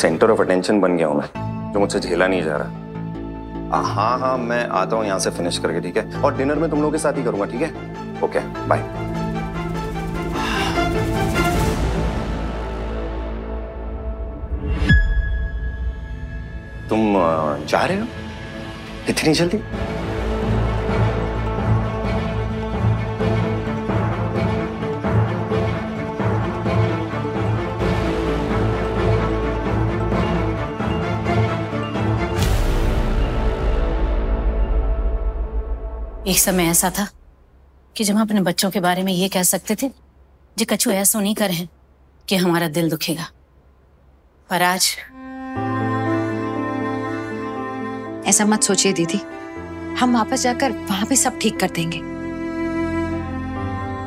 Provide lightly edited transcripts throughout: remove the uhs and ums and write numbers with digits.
Centre of attention बन गया हूँ मैं, जो मुझसे झेला नहीं जा रहा। हाँ हाँ मैं आता हूँ यहाँ से फिनिश करके, ठीक है? और डिनर में तुम लोगों के साथ ही करूँगा, ठीक है? Okay bye. तुम जा रहे हो इतनी जल्दी? एक समय ऐसा था कि जब हम अपने बच्चों के बारे में ये कह सकते थे जो कछु ऐसा नहीं कर हैं कि हमारा दिल दुखेगा, पर आज ऐसा मत सोचिए दीदी, हम वापस जाकर वहां भी सब ठीक कर देंगे।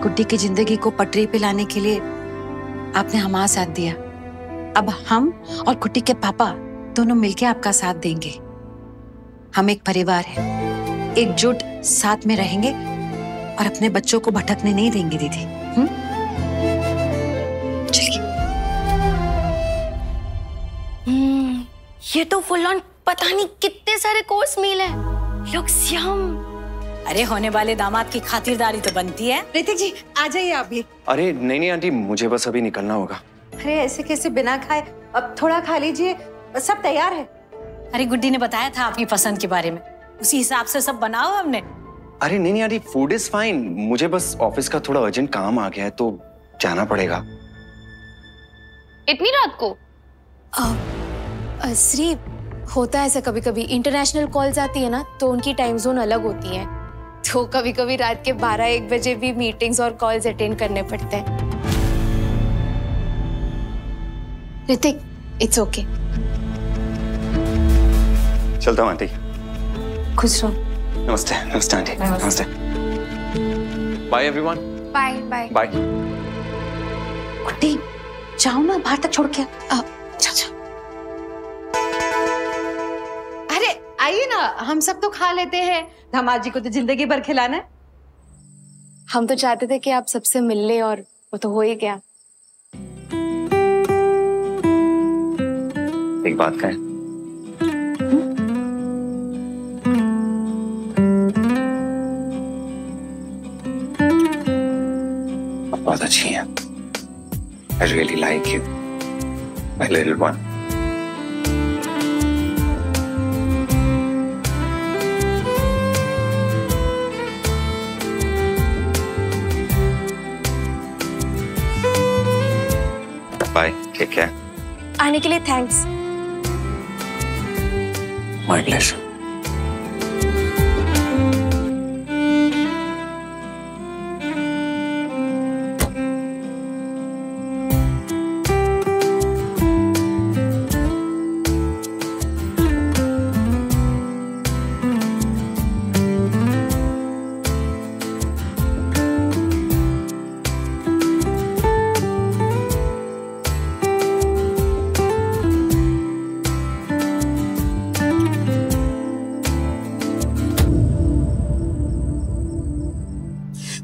गुड्डी की जिंदगी को पटरी पे लाने के लिए आपने हमारा साथ दिया, अब हम और गुड्डी के पापा दोनों मिलकर आपका साथ देंगे। हम एक परिवार है, एकजुट साथ में रहेंगे और अपने बच्चों को भटकने नहीं देंगे दीदी। चलिए। ये तो फुल ऑन पता नहीं कितने सारे कोर्स मील है। Looks yum. अरे होने वाले दामाद की खातिरदारी तो बनती है। ऋतिक जी आ जाइए आप भी। अरे नहीं नहीं आंटी, मुझे बस अभी निकलना होगा। अरे ऐसे कैसे बिना खाए, अब थोड़ा खा लीजिए, सब तैयार है। अरे गुड्डी ने बताया था आपकी पसंद के बारे में, उसी हिसाब से सब बनाओ हमने। अरे नहीं नहीं आंटी, फूड इज फाइन, मुझे बस ऑफिस का थोड़ा अर्जेंट काम आ गया है तो जाना पड़ेगा। इतनी रात को? श्री होता है ऐसा कभी कभी, इंटरनेशनल कॉल्स आती है ना तो उनकी टाइम जोन अलग होती है, तो कभी कभी रात के 12-1 बजे भी मीटिंग्स और कॉल्स अटेंड करने पड़ते हैं। Hrithik it's okay. चलता हूँ आंटी। खुश रहो। नमस्ते। नमस्ते आंटी। नमस्ते। Bye everyone. Bye bye bye. Guddi जाओ ना, बाहर तक छोड़ के। आइए ना, हम सब तो खा लेते हैं, धमाल जी को तो जिंदगी भर खिलाना है। हम तो चाहते थे कि आप सबसे मिल ले और वो तो हो ही गया। एक बात कहें? आप बहुत अच्छी हैं। I really like you, my little one. Bye, ठीक है। आने के लिए थैंक्स। My pleasure.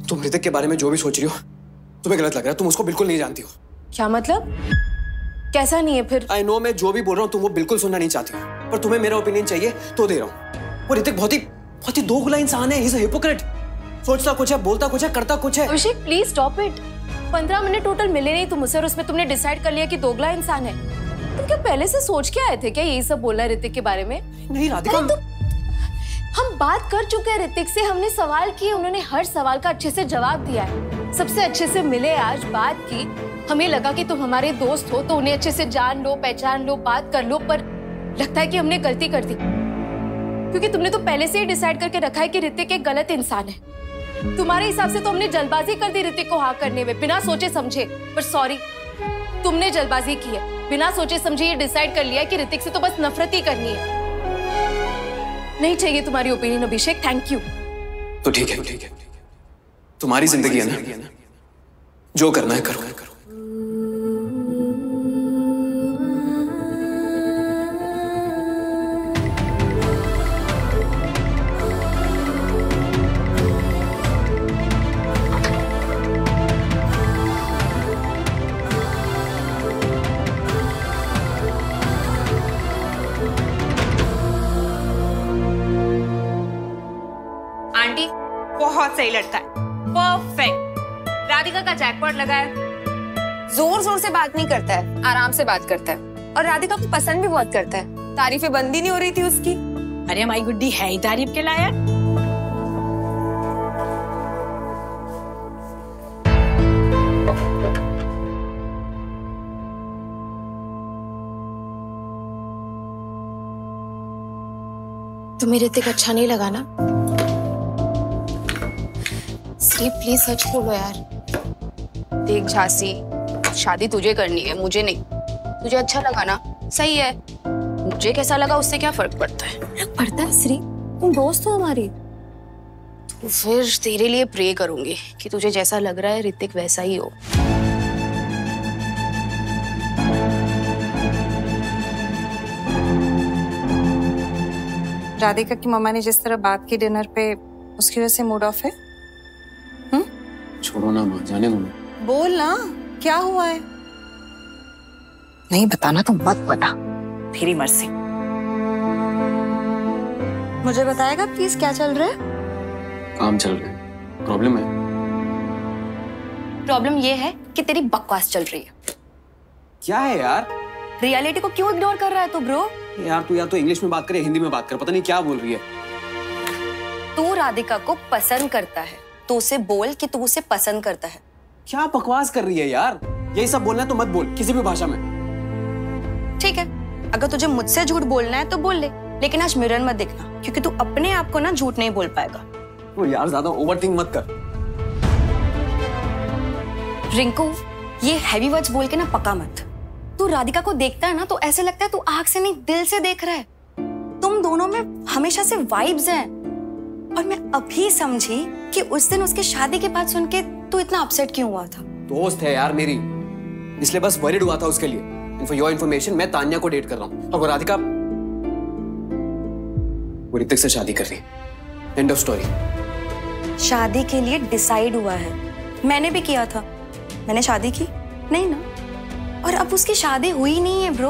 तुम ऋतिक के बारे में जो भी सोच रही हो तुम्हें गलत लग रहा है, तुम उसको बिल्कुल नहीं जानती हो। क्या मतलब? कैसा नहीं है फिर? आई नो, मैं जो भी बोल रहा हूँ तुम वो बिल्कुल सुनना नहीं चाहती हो, पर तुम्हें मेरा ओपिनियन चाहिए तो दे रहा हूँ। वो ऋतिक बहुत ही दोगला इंसान है, he's a hypocrite. सोचता कुछ है, बोलता कुछ है, करता कुछ है। Abhishek please stop it. 15 minute total मिले नहीं तुम मुझसे और उसमें तुमने डिसाइड कर लिया कि दोगला इंसान है। तुम क्या पहले से सोच के आए थे क्या यही सब बोलना ऋतिक के बारे में? नहीं राधिका, हम बात कर चुके हैं ऋतिक से, हमने सवाल किए, उन्होंने हर सवाल का अच्छे से जवाब दिया है, सबसे अच्छे से मिले, आज बात की। हमें लगा कि तुम हमारे दोस्त हो तो उन्हें अच्छे से जान लो, पहचान लो, बात कर लो, पर लगता है कि हमने गलती कर दी, क्योंकि तुमने तो पहले से ही डिसाइड करके रखा है कि ऋतिक एक गलत इंसान है। तुम्हारे हिसाब से तो हमने जल्दबाजी कर दी ऋतिक को हाँ करने में, बिना सोचे समझे, पर सॉरी तुमने जल्दबाजी की है, बिना सोचे समझे ये डिसाइड कर लिया कि ऋतिक से तो बस नफरत ही करनी है। नहीं चाहिए तुम्हारी ओपिनियन अभिषेक, थैंक यू। तो ठीक है, ठीक है, तुम्हारी जिंदगी है ना, जो करना है करो करो। बहुत सही लड़का है, परफेक्ट। राधिका का जैकपॉट लगा है। जोर जोर से बात नहीं करता है, आराम से बात करता है और राधिका को पसंद भी बहुत करता है। तारीफें बंदी नहीं हो रही थी उसकी। अरे हमारी गुड्डी है ही तारीफ के लायक। तुम्हें ऋतिक अच्छा नहीं लगा ना? प्लीज सच बोलो यार। देख झांसी, शादी तुझे करनी है, मुझे नहीं। तुझे अच्छा लगा ना, सही है। मुझे कैसा लगा उससे क्या फर्क पड़ता है? पड़ता है श्री, तुम दोस्त हो हमारी। तो फिर तेरे लिए प्रे करूंगी कि तुझे जैसा लग रहा है ऋतिक वैसा ही हो। राधिका की मम्मा ने जिस तरह बात की डिनर पे, उसकी वजह से मूड ऑफ है। छोड़ो ना माँ, जाने दो ना। बोल ना, क्या हुआ है? नहीं बताना तो मत बता, तेरी मर्जी। मुझे बताएगा प्लीज क्या चल रहा है? काम चल रहा है। प्रॉब्लम है? प्रॉब्लम ये है कि तेरी बकवास चल रही है। क्या है यार? रियलिटी को क्यों इग्नोर कर रहा है तू ब्रो? यार तू या तो इंग्लिश में बात करे, हिंदी में बात कर, पता नहीं क्या बोल रही है। तू राधिका को पसंद करता है तो उसे बोल कि तू उसे पसंद करता है। क्या बकवास कर रही है यार? यही सब बोलना है तो मत बोल किसी भी भाषा में। ठीक है, अगर तुझे मुझसे झूठ बोलना है तो बोल ले, लेकिन आज मिरर मत देखना क्योंकि तू अपने आप को ना झूठ नहीं बोल पाएगा। तो यार ज़्यादा ओवरथिंक मत कर। रिंकू, ये हैवी वर्ड्स बोल के ना पका मत। तू राधिका को देखता है ना तो ऐसे लगता है तू आंख से नहीं दिल से देख रहा है। तुम दोनों में हमेशा से वाइब्स है और मैं अभी समझी कि उस दिन उसके शादी के बाद सुन के तू इतना अपसेट क्यों हुआ था। दोस्त है यार मेरी, इसलिए बस वरीड हुआ था उसके लिए। And for your information, मैं तान्या को डेट कर रहा हूं और राधिका वो ऋतिक से शादी कर रही है। End of story. शादी के लिए डिसाइड हुआ है। मैंने भी किया था। मैंने शादी की नहीं ना, और अब उसकी शादी हुई नहीं है ब्रो।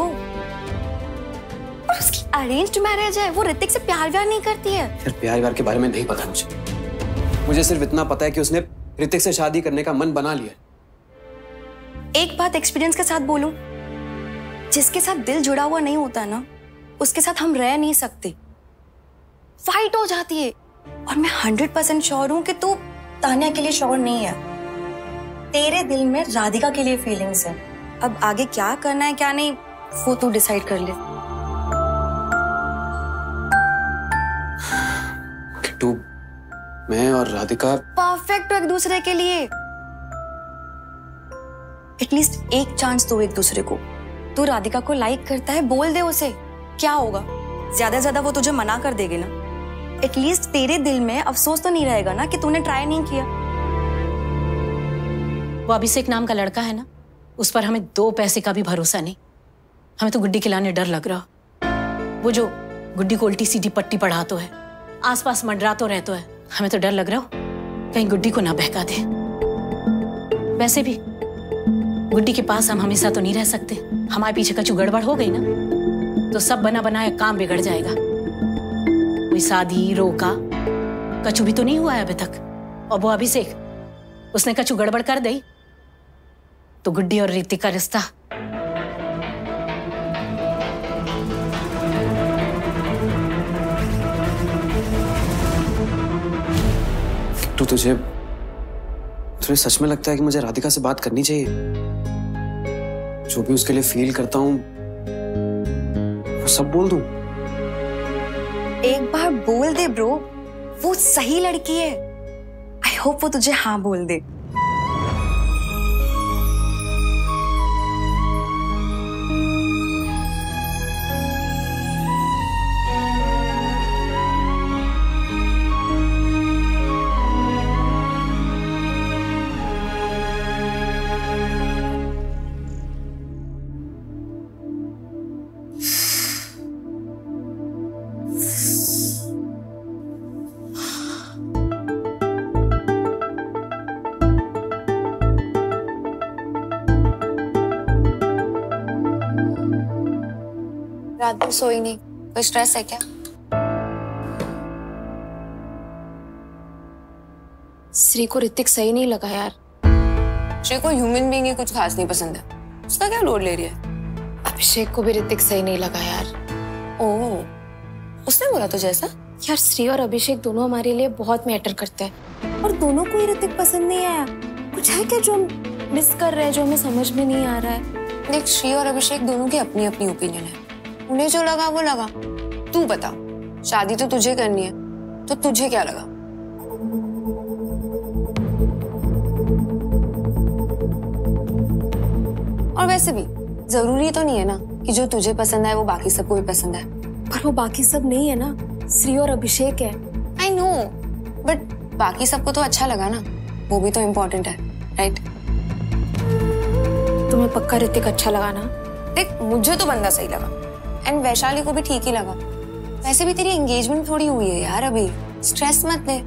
और उसकी अरेंज्ड मैरिज है। वो ऋतिक से प्यार व्यार नहीं करती है। फिर प्यार व्यार के बारे में नहीं पता मुझे सिर्फ इतना पता है कि उसने ऋतिक से शादी करने का मन बना लिया। एक बात एक्सपीरियंस के साथ बोलूं, जिसके साथ दिल जुड़ा हुआ नहीं होता ना, उसके साथ हम रह नहीं सकते। फाइट हो जाती है। और मैं 100% श्योर हूं कि तू तान्या के लिए श्योर नहीं है। तेरे दिल में राधिका के लिए फीलिंग्स है। अब आगे क्या करना है क्या नहीं वो तू डिसाइड कर ले। मैं और राधिका परफेक्ट एक दूसरे के लिए। एटलीस्ट एक चांस दो एक दूसरे को। तू राधिका को लाइक करता है, बोल दे उसे, क्या होगा? ज्यादा ज्यादा वो तुझे मना कर देगी ना। एटलीस्ट तेरे दिल में अफसोस तो नहीं रहेगा ना कि तूने ट्राई नहीं किया। वो अभिषेक नाम का लड़का है ना, उस पर हमें 2 पैसे का भी भरोसा नहीं। हमें तो गुड्डी खिलाने डर लग रहा। वो जो गुड्डी को उल्टी सीधी पट्टी पढ़ा तो है, आस पास मंडरा तो रहता है। हमें तो डर लग रहा हो कहीं गुड्डी को ना बहका दे। वैसे भी गुड्डी के पास हम हमेशा तो नहीं रह सकते। हमारे पीछे का गड़बड़ हो गई ना तो सब बना बनाया काम बिगड़ जाएगा। कोई शादी रोका कछु भी तो नहीं हुआ है अभी तक। और वो अभिषेक, उसने कछु गड़बड़ कर दी तो गुड्डी और ऋतिक का रिश्ता तो तुझे सच में लगता है कि मुझे राधिका से बात करनी चाहिए? जो भी उसके लिए फील करता हूं वो सब बोल दूं? एक बार बोल दे ब्रो, वो सही लड़की है। आई होप वो तुझे हाँ बोल दे। रात भर सोई नहीं, कोई स्ट्रेस है क्या? श्री को ऋतिक सही नहीं लगा यार। श्री को ह्यूमन बीइंग ही कुछ खास नहीं पसंद है, उसका क्या लोड ले रही है। अभिषेक को भी ऋतिक सही नहीं लगा यार। ओह, उसने बोला तो जैसा यार, श्री और अभिषेक दोनों हमारे लिए बहुत मैटर करते हैं और दोनों को ही ऋतिक पसंद नहीं आया। कुछ है क्या जो हम मिस कर रहे हैं, जो हमें समझ में नहीं आ रहा है। देख, श्री और अभिषेक दोनों की अपनी अपनी ओपिनियन है, उन्हें जो लगा वो लगा। तू बता, शादी तो तुझे करनी है, तो तुझे क्या लगा। और वैसे भी जरूरी तो नहीं है ना कि जो तुझे पसंद है वो बाकी सबको भी पसंद है। पर वो बाकी सब नहीं है ना, श्री और अभिषेक है। आई नो, बट बाकी सबको तो अच्छा लगा ना, वो भी तो इम्पोर्टेंट है, राइट। तुम्हें पक्का ऋतिक अच्छा लगा ना। देख, मुझे तो बंदा सही लगा एंड वैशाली को भी ठीक ही लगा। वैसे भी तेरी एंगेजमेंट थोड़ी हुई है यार, अभी स्ट्रेस मत ले।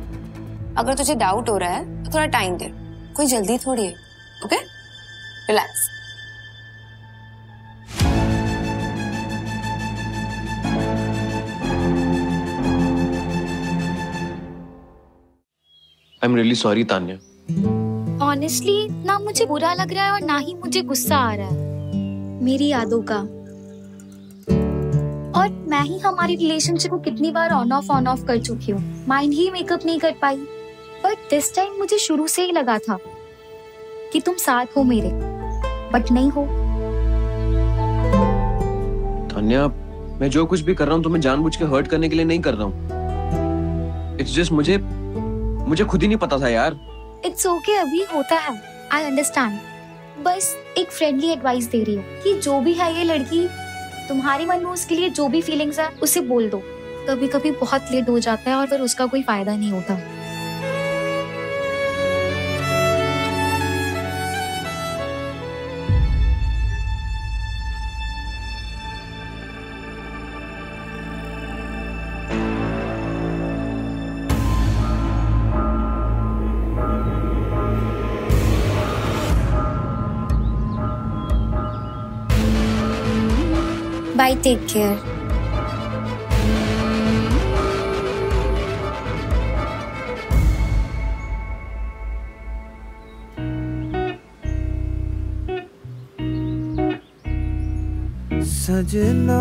अगर तुझे डाउट हो रहा है तो थोड़ा टाइम दे, कोई जल्दी थोड़ी है। Okay, relax. I am really sorry Tanya. Honestly ना मुझे बुरा लग रहा है और ना ही मुझे गुस्सा आ रहा है मेरी यादों का। और मैं ही हमारी रिलेशनशिप को कितनी बार ऑन ऑफ कर चुकी हूँ, माइंड ही मेकअप नहीं कर पाई। बट दिस टाइम मुझे शुरू से ही लगा था कि तुम साथ हो मेरे, बट नहीं हो। तान्या, मैं जो कुछ भी कर रहा हूँ तुम्हें जानबूझ के हर्ट करने के लिए नहीं कर रहा हूँ। इट्स जस्ट मुझे खुद ही नहीं पता था यार। इट्स ओके, अभी होता है, आई अंडरस्टैंड। बस एक फ्रेंडली एडवाइस दे रही हूँ कि जो भी है ये लड़की, तुम्हारे मन में उसके लिए जो भी फीलिंग्स है उसे बोल दो। कभी कभी बहुत लेट हो जाता है और फिर उसका कोई फायदा नहीं होता। Bye, take care. सजना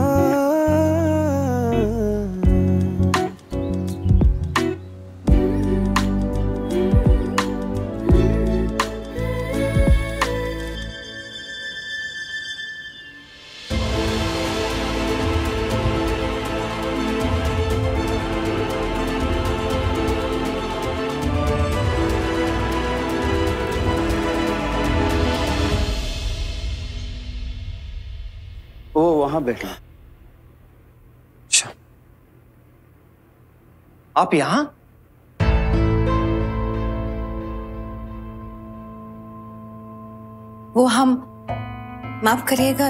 बैठा। अच्छा, आप यहां? वो हम, माफ करिएगा,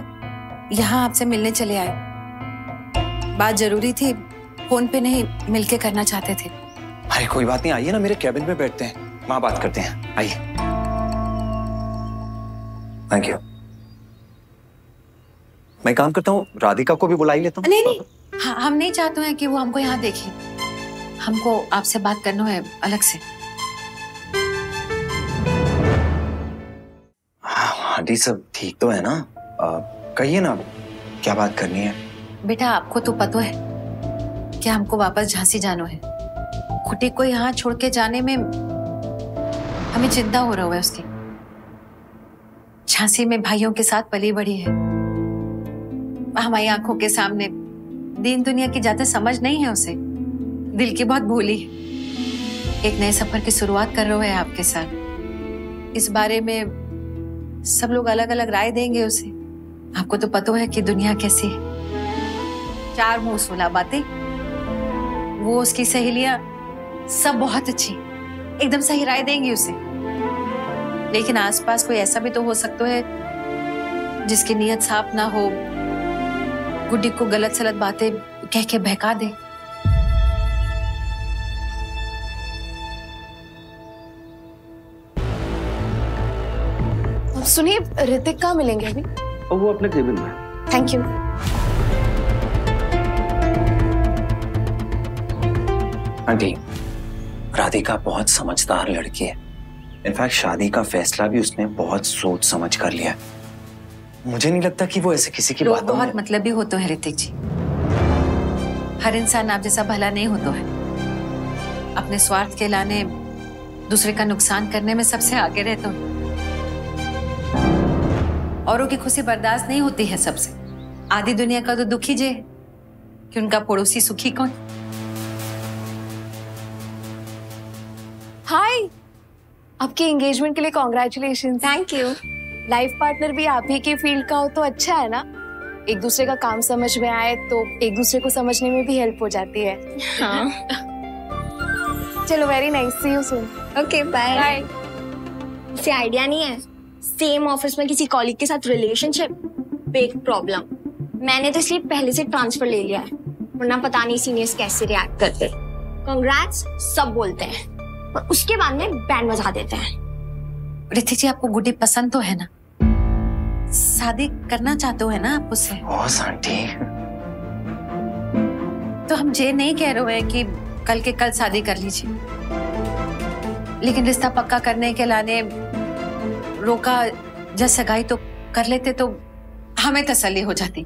यहां आपसे मिलने चले आए। बात जरूरी थी, फोन पे नहीं, मिलके करना चाहते थे। अरे कोई बात नहीं, आइए ना, मेरे कैबिन में बैठते हैं, वहां बात करते हैं। आइए। Thank you. मैं काम करता हूँ, राधिका को भी बुला ही लेता हूँ। नहीं, हम नहीं चाहते हैं कि वो हमको यहाँ देखे। हमको आपसे बात करना है अलग से। हाँ, सब ठीक तो है ना? कहिए ना, क्या बात करनी है? बेटा, आपको तो पता है कि हमको वापस झांसी जाना है। खुटी को यहाँ छोड़ के जाने में हमें चिंता हो रहा है उसकी। झांसी में भाइयों के साथ पली बड़ी है, हमारी आंखों के सामने दिन दुनिया की जाते समझ नहीं है उसे, दिल की बहुत भोली है। एक नए सफर की शुरुआत कर रहे हैं आपके साथ। इस बारे में सब लोग अलग अलग राय देंगे उसे। आपको तो पता है कि दुनिया कैसी है, चार मुंह सुना बातें। वो उसकी सहेलियां सब बहुत अच्छी, एकदम सही राय देंगी उसे, लेकिन आसपास कोई ऐसा भी तो हो सकता है जिसकी नीयत साफ ना हो, गुड्डी को गलत सलत बातें कह के बहका दे। सुनिए, ऋतिक कहाँ मिलेंगे अभी? वो अपने केबिन में। Thank you. आंटी, राधिका बहुत समझदार लड़की है, इनफैक्ट शादी का फैसला भी उसने बहुत सोच समझ कर लिया है। मुझे नहीं लगता कि वो ऐसे किसी की बात बहुत मतलब भी हो तो है ऋतिक जी। हर इंसान आप जैसा भला नहीं होता है। अपने स्वार्थ के लाने दूसरे का नुकसान करने में सबसे आगे रहता है। औरों की खुशी बर्दाश्त नहीं होती है सबसे। आधी दुनिया का तो दुखी जे कि उनका पड़ोसी सुखी कौन। हाय, आपके एंगेजमेंट के लिए congratulation. Thank you. Life partner भी आप ही के फील्ड का हो तो अच्छा है ना, एक दूसरे का काम समझ में आए तो एक दूसरे को समझने में भी हेल्प हो जाती है। हाँ। चलो very nice, see you soon. Okay bye. Bye. इसे आइडिया नहीं है सेम ऑफिस में किसी कॉलीग के साथ रिलेशनशिप बिग प्रॉब्लम। मैंने तो इसलिए पहले से ट्रांसफर ले लिया है, वरना पता नहीं सीनियर्स कैसे रिएक्ट करते। कांग्रेट्स सब बोलते हैं और उसके बाद में बैंड बजा देते हैं। ऋतिक जी आपको गुड्डी पसंद तो है ना, शादी करना चाहते हो है ना आप उससे? तो हम जे नहीं कह रहे हैं कि कल के कल शादी कर लीजिए, लेकिन रिश्ता पक्का करने के लाने रोका जब सगाई तो कर लेते तो हमें तसल्ली हो जाती।